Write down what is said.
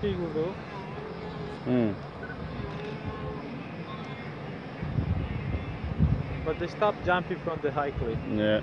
튀기고도 but they stopped jumping from the high cliff. Yeah.